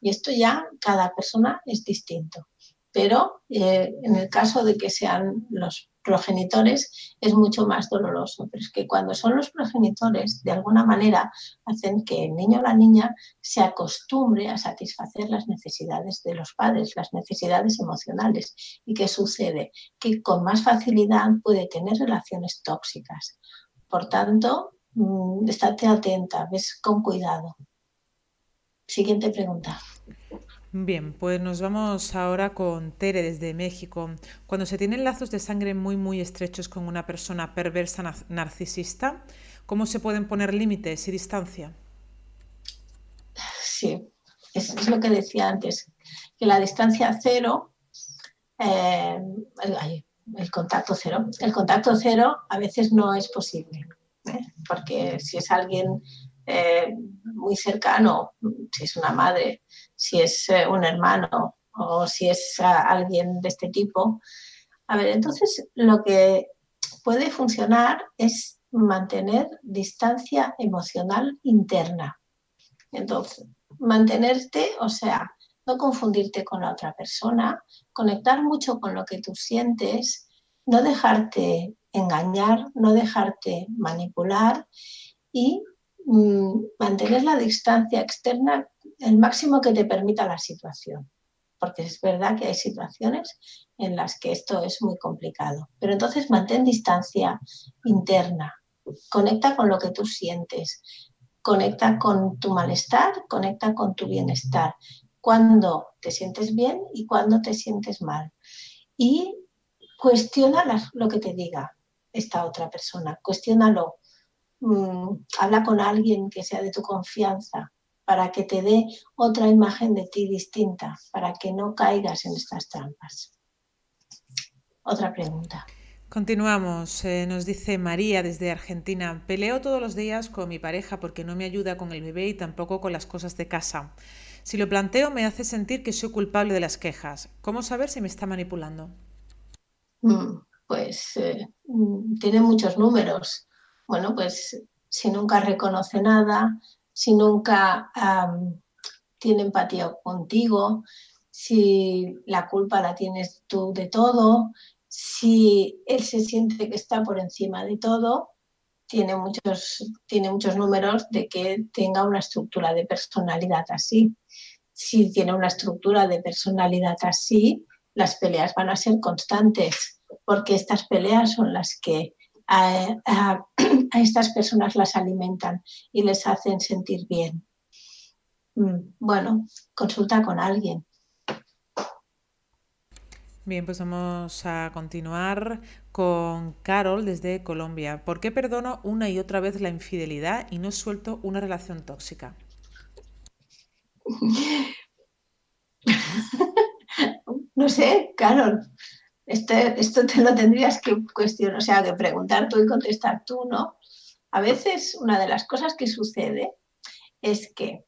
Y esto ya cada persona es distinto. Pero eh, en el caso de que sean los progenitores es mucho más doloroso. Pero es que cuando son los progenitores, de alguna manera, hacen que el niño o la niña se acostumbre a satisfacer las necesidades de los padres, las necesidades emocionales. ¿Y qué sucede? Que con más facilidad puede tener relaciones tóxicas. Por tanto, mmm, estate atenta, ves con cuidado. Siguiente pregunta. Bien, pues nos vamos ahora con Tere desde México. Cuando se tienen lazos de sangre muy muy estrechos con una persona perversa narcisista, ¿cómo se pueden poner límites y distancia? Sí, es, es lo que decía antes, que la distancia cero, eh, el, el contacto cero, el contacto cero a veces no es posible, ¿eh? Porque si es alguien eh, muy cercano, si es una madre, si es eh, un hermano o si es a, alguien de este tipo, a ver, entonces lo que puede funcionar es mantener distancia emocional interna. Entonces, mantenerte, o sea, no confundirte con la otra persona, conectar mucho con lo que tú sientes, no dejarte engañar, no dejarte manipular y mmm, mantener la distancia externa el máximo que te permita la situación. Porque es verdad que hay situaciones en las que esto es muy complicado. Pero entonces mantén distancia interna, conecta con lo que tú sientes, conecta con tu malestar, conecta con tu bienestar. Cuando te sientes bien y cuando te sientes mal. Y cuestiona las, lo que te diga esta otra persona, cuestiónalo. Mm, habla con alguien que sea de tu confianza para que te dé otra imagen de ti distinta, para que no caigas en estas trampas. Otra pregunta. Continuamos. Eh, nos dice María desde Argentina. Peleo todos los días con mi pareja porque no me ayuda con el bebé y tampoco con las cosas de casa. Si lo planteo, me hace sentir que soy culpable de las quejas. ¿Cómo saber si me está manipulando? Pues eh, tiene muchos números. Bueno, pues si nunca reconoce nada, si nunca um, tiene empatía contigo, si la culpa la tienes tú de todo, si él se siente que está por encima de todo, tiene muchos, tiene muchos números de que tenga una estructura de personalidad así. Si tiene una estructura de personalidad así, las peleas van a ser constantes, porque estas peleas son las que a, a, a estas personas las alimentan y les hacen sentir bien. Bueno, consulta con alguien. Bien, pues vamos a continuar con Carol desde Colombia. ¿Por qué perdono una y otra vez la infidelidad y no suelto una relación tóxica? No sé, Carol, esto, esto te lo tendrías que cuestionar, o sea, que preguntar tú y contestar tú, ¿no? A veces una de las cosas que sucede es que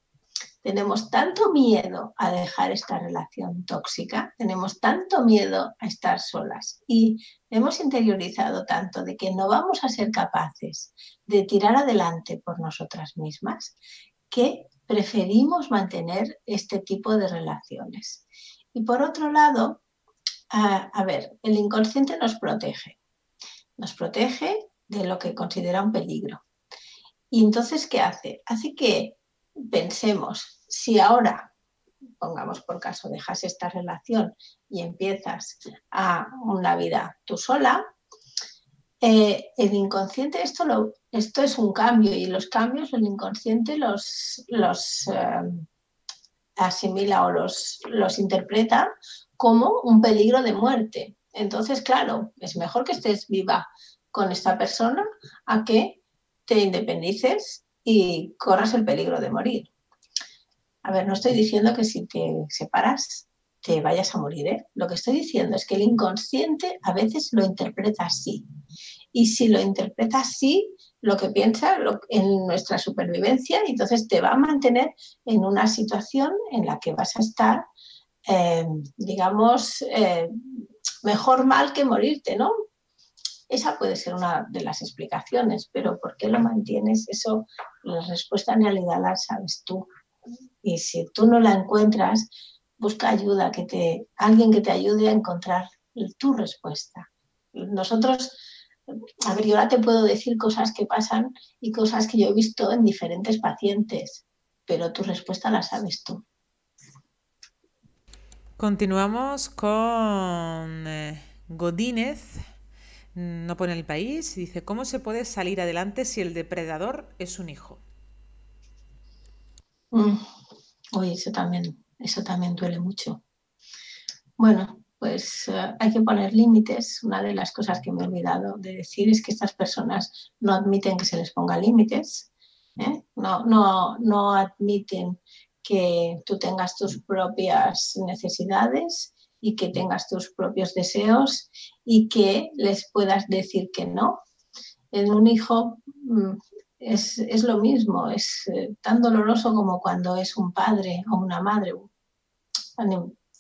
tenemos tanto miedo a dejar esta relación tóxica, tenemos tanto miedo a estar solas y hemos interiorizado tanto de que no vamos a ser capaces de tirar adelante por nosotras mismas que preferimos mantener este tipo de relaciones. Y por otro lado, a, a ver, el inconsciente nos protege, nos protege de lo que considera un peligro. Y entonces, ¿qué hace? Hace que pensemos, si ahora, pongamos por caso, dejas esta relación y empiezas a una vida tú sola, eh, el inconsciente, esto, lo, esto es un cambio y los cambios el inconsciente los, los eh, asimila o los, los interpreta como un peligro de muerte. Entonces, claro, es mejor que estés viva con esta persona a que te independices y corras el peligro de morir. A ver, no estoy diciendo que si te separas te vayas a morir, ¿eh? Lo que estoy diciendo es que el inconsciente a veces lo interpreta así. Y si lo interpreta así, lo que piensa lo, en nuestra supervivencia, entonces te va a mantener en una situación en la que vas a estar, eh, digamos, eh, mejor mal que morirte, ¿no? Esa puede ser una de las explicaciones, pero ¿por qué lo mantienes? Eso, la respuesta en realidad la sabes tú. Y si tú no la encuentras, busca ayuda, que te, alguien que te ayude a encontrar tu respuesta. Nosotros, a ver, yo ahora te puedo decir cosas que pasan y cosas que yo he visto en diferentes pacientes, pero tu respuesta la sabes tú. Continuamos con eh, Godínez, no pone el país, dice, ¿cómo se puede salir adelante si el depredador es un hijo? Uy, eso también, eso también duele mucho. Bueno, pues uh, hay que poner límites. Una de las cosas que me he olvidado de decir es que estas personas no admiten que se les ponga límites, ¿eh? No, no, no admiten que tú tengas tus propias necesidades y que tengas tus propios deseos y que les puedas decir que no. En un hijo es, es lo mismo, es tan doloroso como cuando es un padre o una madre.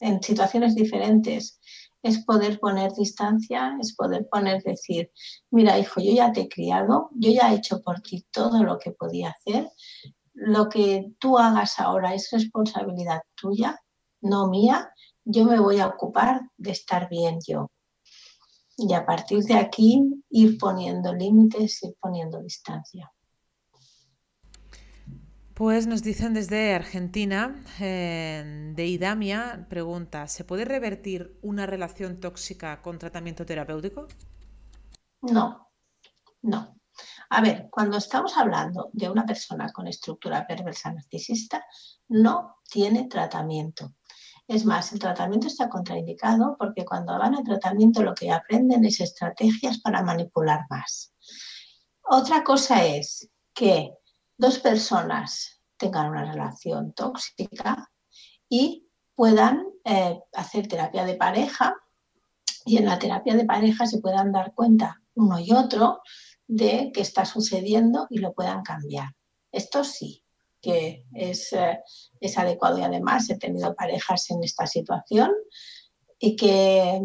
En situaciones diferentes es poder poner distancia, es poder poner decir, mira hijo, yo ya te he criado, yo ya he hecho por ti todo lo que podía hacer, lo que tú hagas ahora es responsabilidad tuya, no mía, yo me voy a ocupar de estar bien yo. Y a partir de aquí ir poniendo límites, ir poniendo distancia. Pues nos dicen desde Argentina, eh, de Idamia, pregunta, ¿se puede revertir una relación tóxica con tratamiento terapéutico? No, no. A ver, cuando estamos hablando de una persona con estructura perversa narcisista, no tiene tratamiento. Es más, el tratamiento está contraindicado porque cuando van a tratamiento lo que aprenden es estrategias para manipular más. Otra cosa es que dos personas tengan una relación tóxica y puedan eh, hacer terapia de pareja y en la terapia de pareja se puedan dar cuenta uno y otro de qué está sucediendo y lo puedan cambiar. Esto sí que es, eh, es adecuado y además he tenido parejas en esta situación y que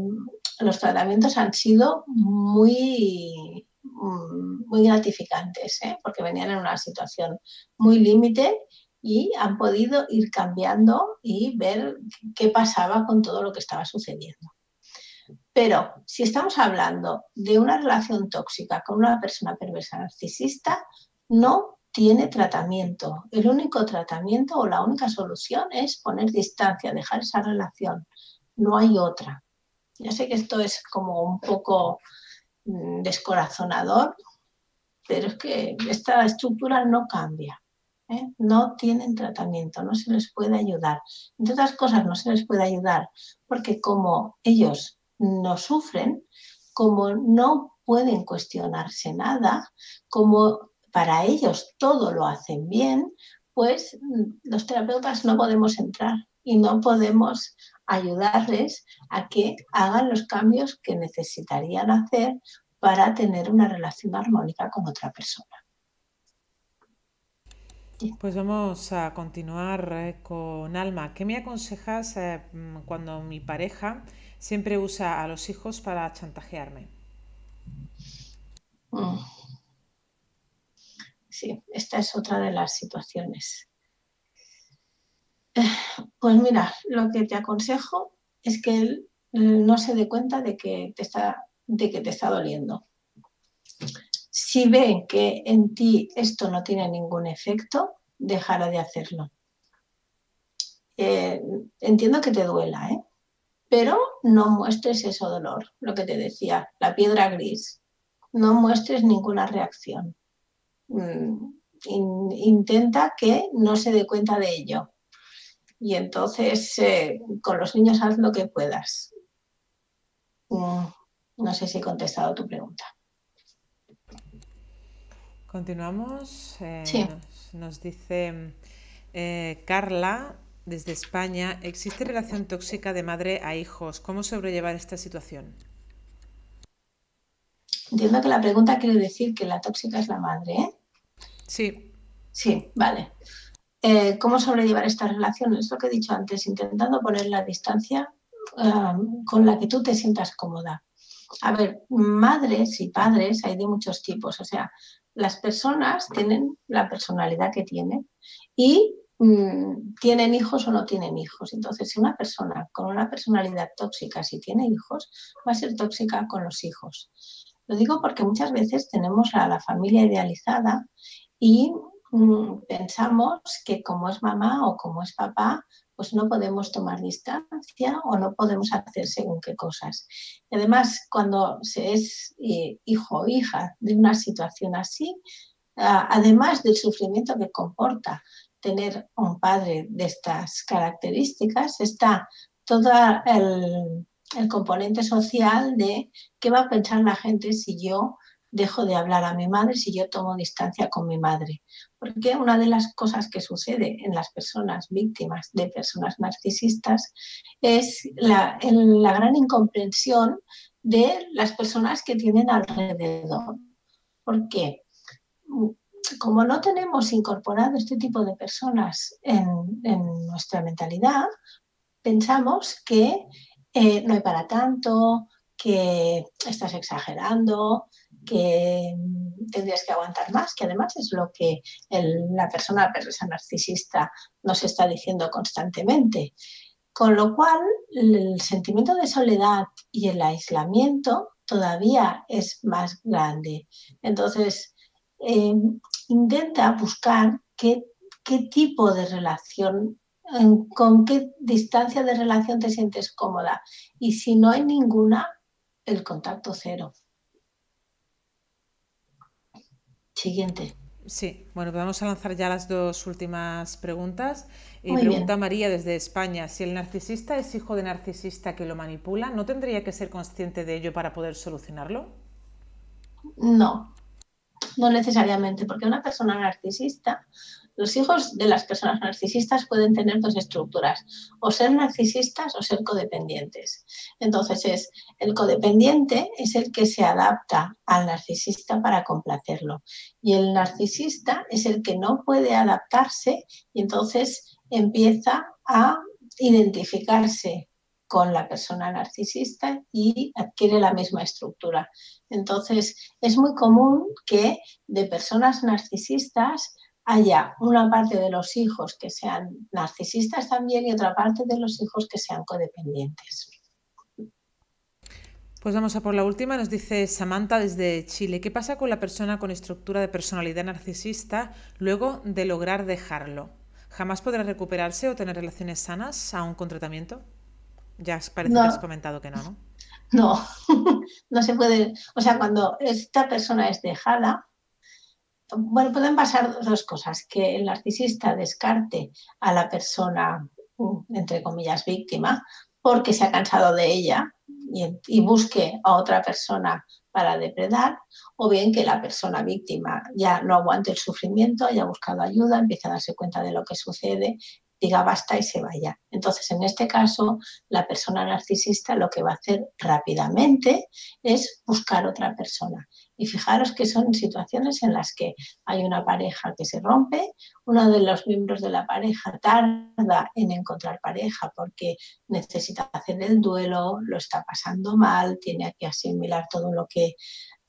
los tratamientos han sido muy, muy gratificantes, ¿eh? Porque venían en una situación muy límite y han podido ir cambiando y ver qué pasaba con todo lo que estaba sucediendo. Pero si estamos hablando de una relación tóxica con una persona perversa narcisista, no tiene tratamiento. El único tratamiento o la única solución es poner distancia, dejar esa relación. No hay otra. Yo sé que esto es como un poco mm, descorazonador, pero es que esta estructura no cambia, ¿eh? No tienen tratamiento, no se les puede ayudar. Entre otras cosas, no se les puede ayudar porque como ellos no sufren, como no pueden cuestionarse nada, como para ellos todo lo hacen bien, pues los terapeutas no podemos entrar y no podemos ayudarles a que hagan los cambios que necesitarían hacer para tener una relación armónica con otra persona. Pues vamos a continuar con Alma. ¿Qué me aconsejas cuando mi pareja siempre usa a los hijos para chantajearme? Mm. Sí, esta es otra de las situaciones. Pues mira, lo que te aconsejo es que él no se dé cuenta de que te está, de que te está doliendo. Si ve que en ti esto no tiene ningún efecto, dejará de hacerlo. Eh, entiendo que te duela, ¿eh? Pero no muestres ese dolor, lo que te decía, la piedra gris. No muestres ninguna reacción. Intenta que no se dé cuenta de ello y entonces eh, con los niños haz lo que puedas. Mm, no sé si he contestado tu pregunta. Continuamos. eh, sí. nos, nos dice eh, Carla desde España, ¿existe relación tóxica de madre a hijos? ¿Cómo sobrellevar esta situación? Entiendo que la pregunta quiere decir que la tóxica es la madre, ¿eh? Sí. Sí, vale. Eh, ¿Cómo sobrellevar esta relación? Es lo que he dicho antes, intentando poner la distancia um, con la que tú te sientas cómoda. A ver, madres y padres hay de muchos tipos. O sea, las personas tienen la personalidad que tienen y mm, tienen hijos o no tienen hijos. Entonces, si una persona con una personalidad tóxica, si tiene hijos, va a ser tóxica con los hijos. Lo digo porque muchas veces tenemos a la familia idealizada y mm, pensamos que como es mamá o como es papá, pues no podemos tomar distancia o no podemos hacer según qué cosas. Y además, cuando se es eh, hijo o hija de una situación así, eh, además del sufrimiento que comporta tener un padre de estas características, está todo el, el componente social de qué va a pensar la gente si yo dejo de hablar a mi madre, si yo tomo distancia con mi madre. Porque una de las cosas que sucede en las personas víctimas de personas narcisistas es la, la gran incomprensión de las personas que tienen alrededor. ¿Por qué? Como no tenemos incorporado este tipo de personas en, en nuestra mentalidad, pensamos que eh, no hay para tanto, que estás exagerando, que tendrías que aguantar más, que además es lo que el, la persona, la persona narcisista nos está diciendo constantemente. Con lo cual, el sentimiento de soledad y el aislamiento todavía es más grande. Entonces, eh, intenta buscar qué, qué tipo de relación, en, con qué distancia de relación te sientes cómoda. Y si no hay ninguna, el contacto cero. Siguiente. Sí, bueno, vamos a lanzar ya las dos últimas preguntas. Y Muy pregunta bien. María desde España, si el narcisista es hijo de narcisista que lo manipula, ¿no tendría que ser consciente de ello para poder solucionarlo? No, no necesariamente, porque una persona narcisista, los hijos de las personas narcisistas pueden tener dos estructuras, o ser narcisistas o ser codependientes. Entonces, es el codependiente es el que se adapta al narcisista para complacerlo, y el narcisista es el que no puede adaptarse y entonces empieza a identificarse con la persona narcisista y adquiere la misma estructura. Entonces, es muy común que de personas narcisistas haya una parte de los hijos que sean narcisistas también y otra parte de los hijos que sean codependientes. Pues vamos a por la última, nos dice Samantha desde Chile. ¿Qué pasa con la persona con estructura de personalidad narcisista luego de lograr dejarlo? ¿Jamás podrá recuperarse o tener relaciones sanas aún con tratamiento? Ya parece no. que has comentado que no, ¿no? No, no se puede. O sea, cuando esta persona es dejada, bueno, pueden pasar dos cosas, que el narcisista descarte a la persona, entre comillas, víctima, porque se ha cansado de ella y, y busque a otra persona para depredar, o bien que la persona víctima ya no aguante el sufrimiento, haya buscado ayuda, empiece a darse cuenta de lo que sucede, diga basta y se vaya. Entonces, en este caso, la persona narcisista lo que va a hacer rápidamente es buscar otra persona. Y fijaros que son situaciones en las que hay una pareja que se rompe, uno de los miembros de la pareja tarda en encontrar pareja porque necesita hacer el duelo, lo está pasando mal, tiene que asimilar todo lo que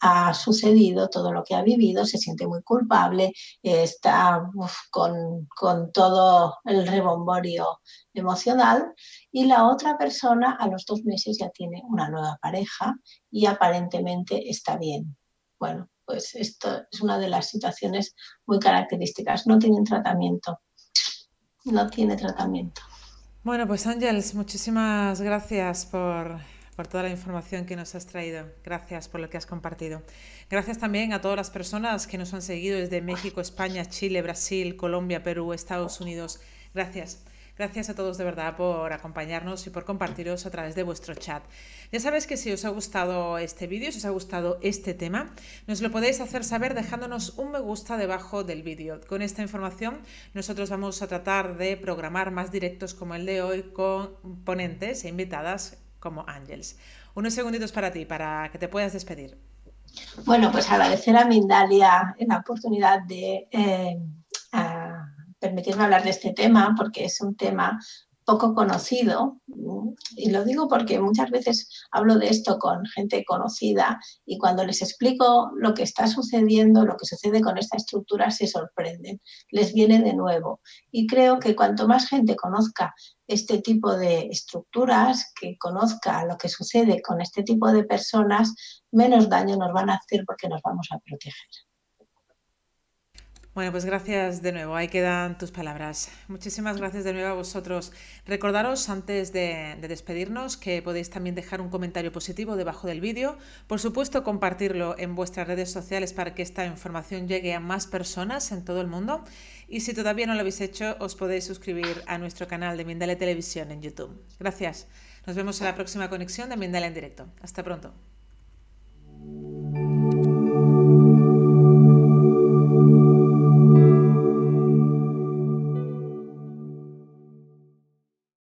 ha sucedido, todo lo que ha vivido, se siente muy culpable, está uf, con, con todo el rebomborio emocional, y la otra persona a los dos meses ya tiene una nueva pareja y aparentemente está bien. Bueno, pues esto es una de las situaciones muy características. No tienen tratamiento, no tiene tratamiento. Bueno, pues Àngels, muchísimas gracias por... por toda la información que nos has traído. Gracias por lo que has compartido. Gracias también a todas las personas que nos han seguido desde México, España, Chile, Brasil, Colombia, Perú, Estados Unidos. Gracias. Gracias a todos de verdad por acompañarnos y por compartiros a través de vuestro chat. Ya sabéis que si os ha gustado este vídeo, si os ha gustado este tema, nos lo podéis hacer saber dejándonos un me gusta debajo del vídeo. Con esta información nosotros vamos a tratar de programar más directos como el de hoy con ponentes e invitadas como Àngels. Unos segunditos para ti, para que te puedas despedir. Bueno, pues agradecer a Mindalia la oportunidad de eh, permitirme hablar de este tema, porque es un tema poco conocido, y lo digo porque muchas veces hablo de esto con gente conocida y cuando les explico lo que está sucediendo, lo que sucede con esta estructura, se sorprenden, les viene de nuevo. Y creo que cuanto más gente conozca este tipo de estructuras, que conozca lo que sucede con este tipo de personas, menos daño nos van a hacer porque nos vamos a proteger. Bueno, pues gracias de nuevo, ahí quedan tus palabras. Muchísimas gracias de nuevo a vosotros. Recordaros, antes de, de despedirnos, que podéis también dejar un comentario positivo debajo del vídeo. Por supuesto, compartirlo en vuestras redes sociales para que esta información llegue a más personas en todo el mundo. Y si todavía no lo habéis hecho, os podéis suscribir a nuestro canal de Mindalia Televisión en YouTube. Gracias. Nos vemos en la próxima conexión de Mindalia en directo. Hasta pronto.